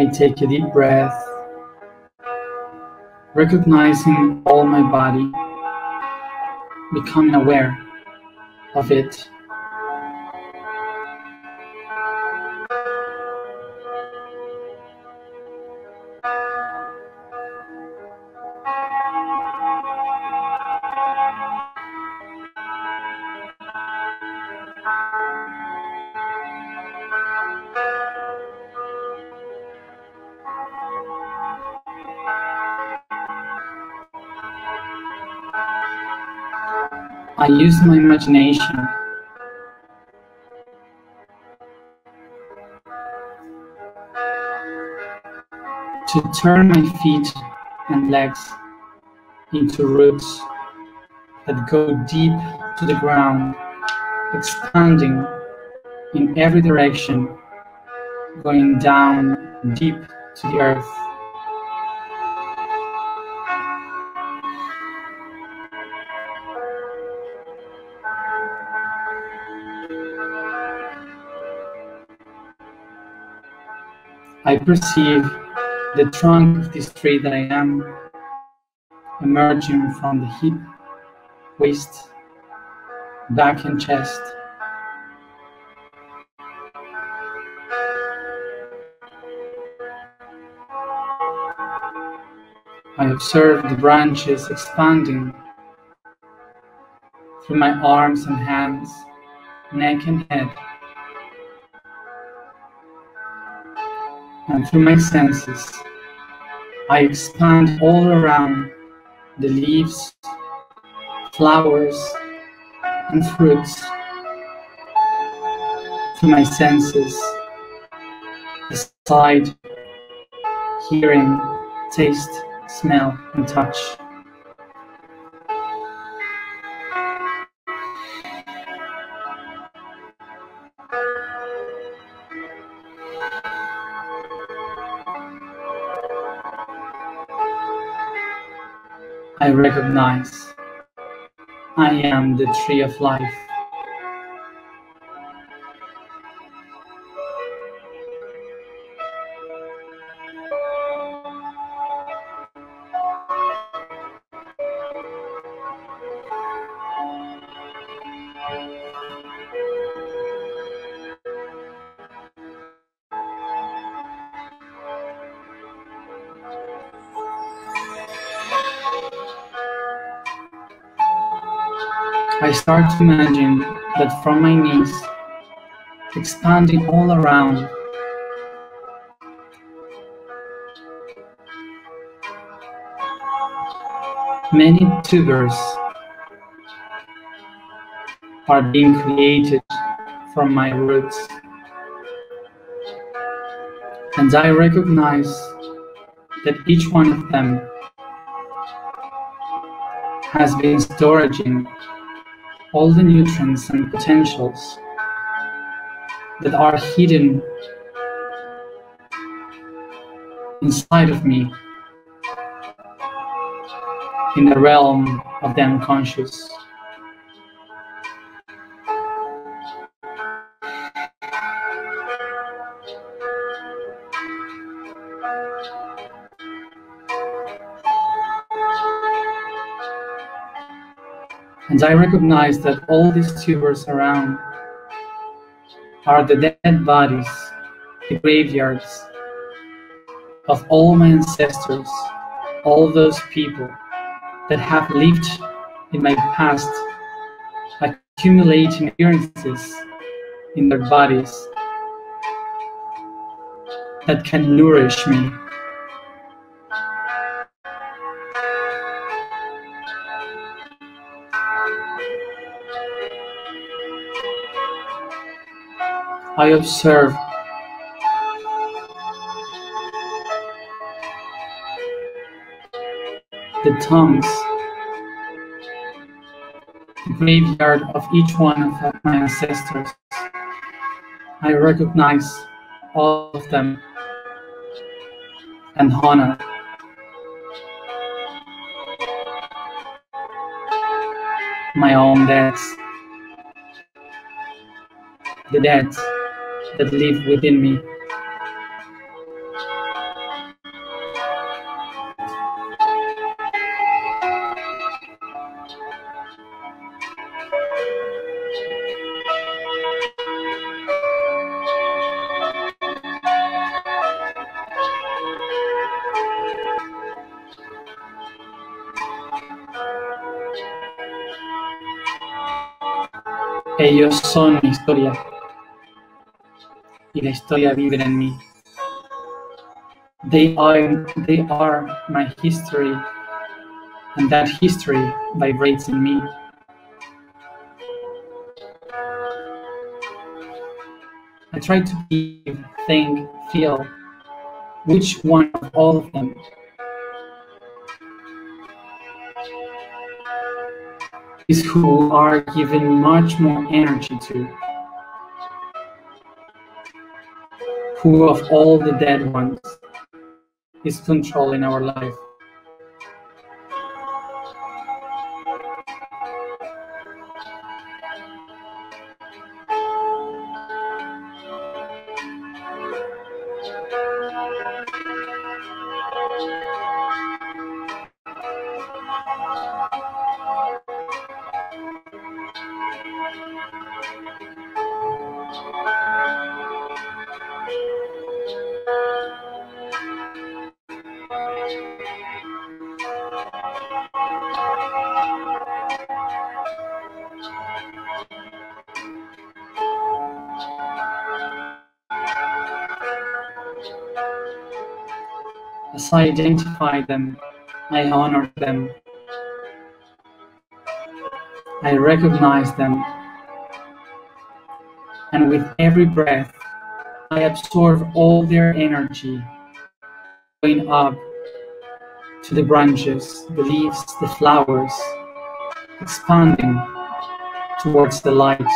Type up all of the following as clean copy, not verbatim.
I take a deep breath, recognizing all my body, becoming aware of it. I use my imagination to turn my feet and legs into roots that go deep to the ground, expanding in every direction, going down deep to the earth. I perceive the trunk of this tree that I am, emerging from the hip, waist, back and chest. I observe the branches expanding through my arms and hands, neck and head, and through my senses. I expand all around the leaves, flowers, and fruits. Through my senses, the sight, hearing, taste, smell, and touch. I recognize I am the tree of life. I start to imagine that from my knees, expanding all around, many tubers are being created from my roots. And I recognize that each one of them has been storing all the nutrients and potentials that are hidden inside of me in the realm of the unconscious. And I recognize that all these tubers around are the dead bodies, the graveyards of all my ancestors, all those people that have lived in my past, accumulating experiences in their bodies that can nourish me. I observe the tongues, the graveyard of each one of my ancestors. I recognize all of them and honor. My own deaths, the deaths that live within me. Ellos son mi historia, y la historia vive en mí. They are my history, and that history vibrates in me. I try to believe, think, feel, which one of all of them? Is who are given much more energy to, who of all the dead ones is controlling our life. As I identify them, I honor them. I recognize them. And with every breath, I absorb all their energy, going up to the branches, the leaves, the flowers, expanding towards the light.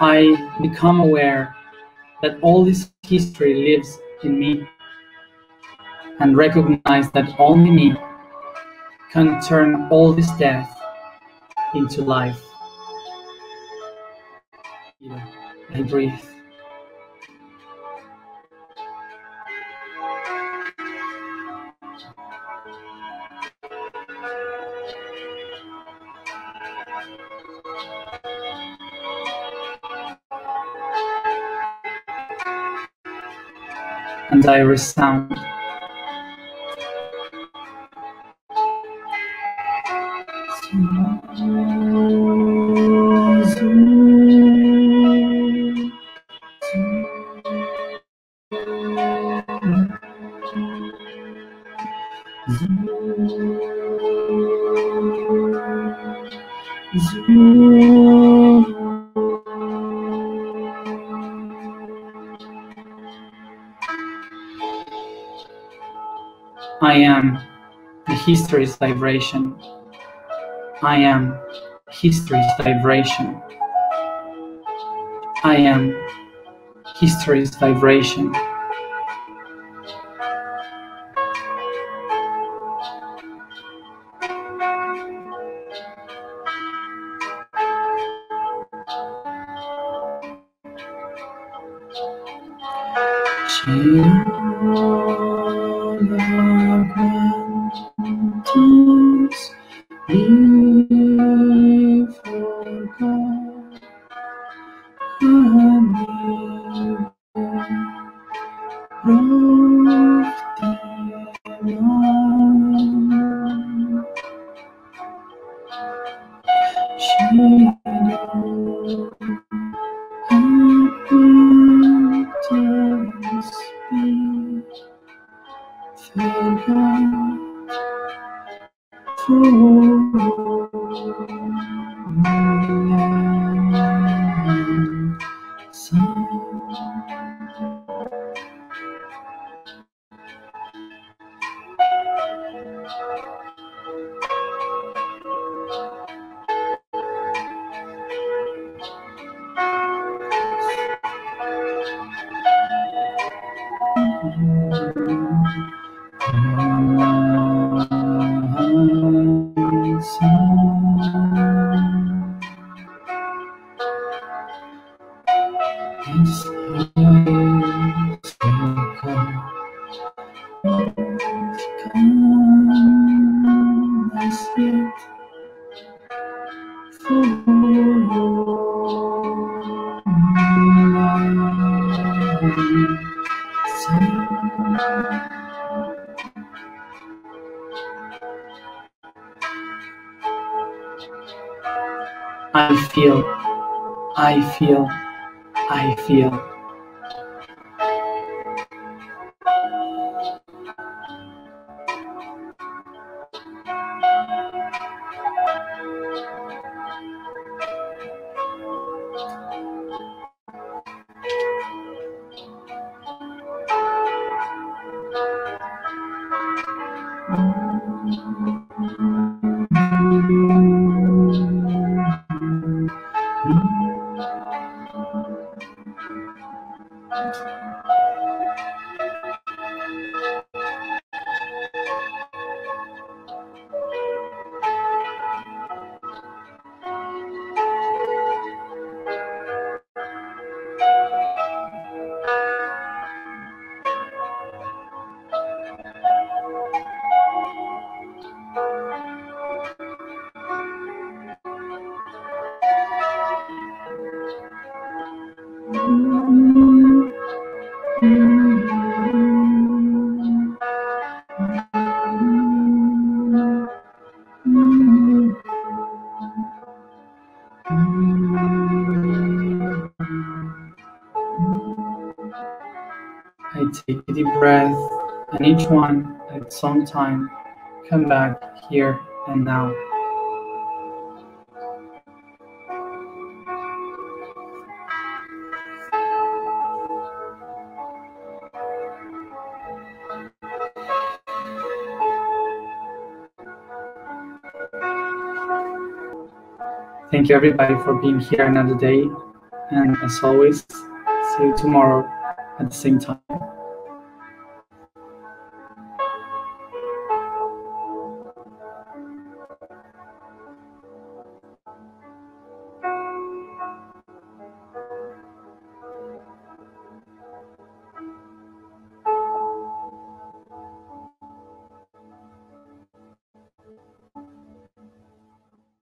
I become aware that all this history lives in me, and recognize that only me can turn all this death into life. I breathe. And I resound. I am the history's vibration. I am history's vibration. I am history's vibration. I feel. Each one at some time, come back here and now. Thank you everybody for being here another day, and as always, see you tomorrow at the same time.